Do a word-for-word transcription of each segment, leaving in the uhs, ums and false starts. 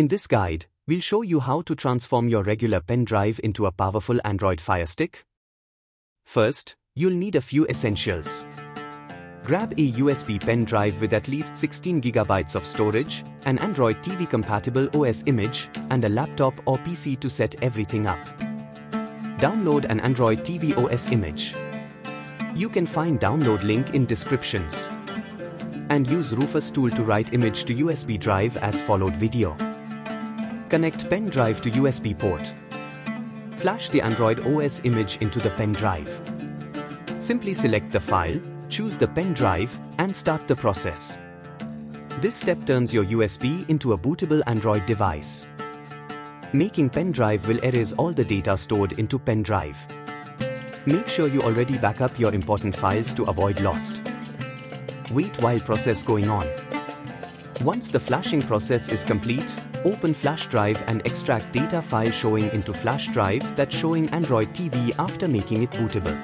In this guide, we'll show you how to transform your regular pen drive into a powerful Android FireStick. First, you'll need a few essentials. Grab a U S B pen drive with at least sixteen gigabytes of storage, an Android T V compatible O S image, and a laptop or P C to set everything up. Download an Android T V O S image. You can find download link in descriptions. And use Rufus tool to write image to U S B drive as followed video. Connect pen drive to U S B port. Flash the Android O S image into the pen drive. Simply select the file, choose the pen drive, and start the process. This step turns your U S B into a bootable Android device. Making pen drive will erase all the data stored into pen drive. Make sure you already back up your important files to avoid lost. Wait while process going on. Once the flashing process is complete, open flash drive and extract data file showing into flash drive that's showing Android T V after making it bootable.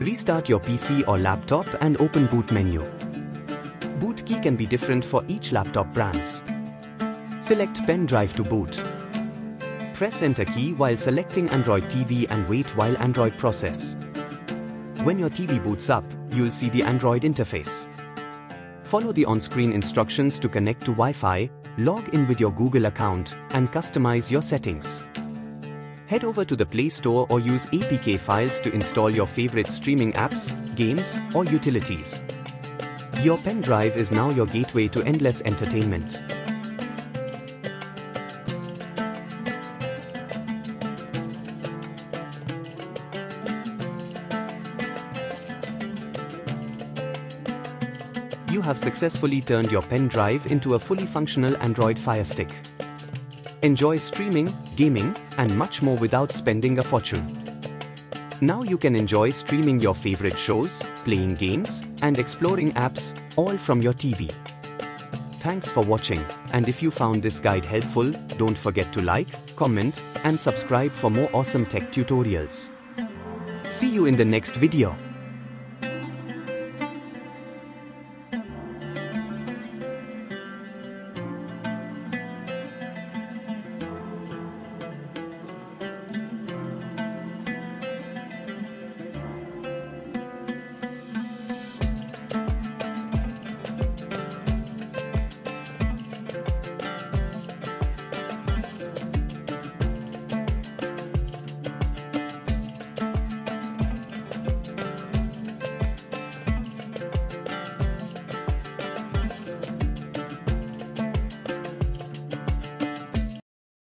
Restart your P C or laptop and open boot menu. Boot key can be different for each laptop brands. Select pen drive to boot. Press enter key while selecting Android T V and wait while Android process. When your T V boots up, you'll see the Android interface. Follow the on-screen instructions to connect to Wi-Fi, log in with your Google account, and customize your settings. Head over to the Play Store or use A P K files to install your favorite streaming apps, games, or utilities. Your pen drive is now your gateway to endless entertainment. You have successfully turned your pen drive into a fully functional Android FireStick. Enjoy streaming, gaming, and much more without spending a fortune. Now you can enjoy streaming your favorite shows, playing games, and exploring apps, all from your T V. Thanks for watching, and if you found this guide helpful, don't forget to like, comment, and subscribe for more awesome tech tutorials. See you in the next video.